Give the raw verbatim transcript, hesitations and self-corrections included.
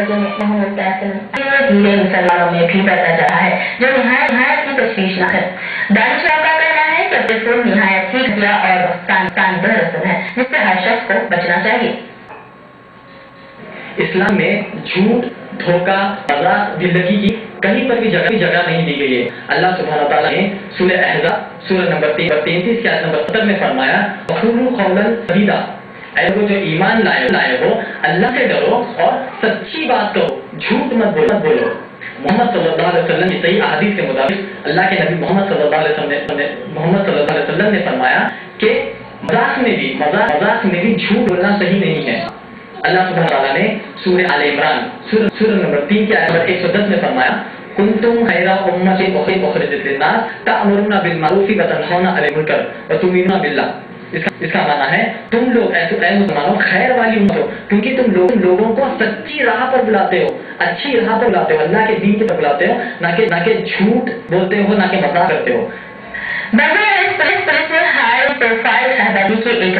वजह इतना मिलता है धीरे मुसलमानों में भी बढ़ता जा रहा है, जो निहायत निहायत की तशवीशनाक है। दानिश का कहना है कि अफसोस निहायत ही घटिया और तानतानदार रस्म है, जिससे हर शख्स को बचना चाहिए। इस्लाम में झूठ, धोखा, मजाक, दिल्लगी की कहीं पर भी जगह जगह नहीं दी गई है। अल्लाह सुब्हानहू व तआला ने सूरह अहज़ाब सूरह नंबर तैंतीस की आयत नंबर सत्तर में फरमाया, वक़ूलू क़ौलन सदीदा, ऐसे जो ईमान लाए लाए हो अल्लाह से डरो और सच्ची बात कहो, झूठ मत बोलो मत बोलो। मोहम्मद सल्लल्लाहु अलैहि वसल्लम की सही अहदीस के मुताबिक अल्लाह के नबी मोहम्मद सल्लल्लाहु अलैहि वसल्लम ने मोहम्मद सल्लल्लाहु अलैहि वसल्लम ने फरमाया कि मजाक में भी मजाक मजाक में भी झूठ बोलना सही नहीं है। अल्लाह सुब्हानहू व तआला ने सूरह आले इमरान सूरह सूरह नंबर तीन की आयत नंबर एक सौ दस में फरमाया, कुंतुम खैरा उम्मतिन उखरिजत लिन्नास ता'मुरुना बिल मारूफि व तन्हौना अनिल मुनकर व तु'मिनूना बिल्लाह। इसका इसका माना है, तुम लोग ऐसे ऐसे मानो खैर वाली उम्मत हो, क्योंकि तुम लोग लोगों को सच्ची राह पर बुलाते हो, अच्छी राह पर बुलाते हो, अल्लाह के दीन पर बुलाते हो, ना कि ना कि झूठ बोलते हो, ना कि मजाक करते हो। बस इस तरह से हाय प्रोफाइल शहजादी की एक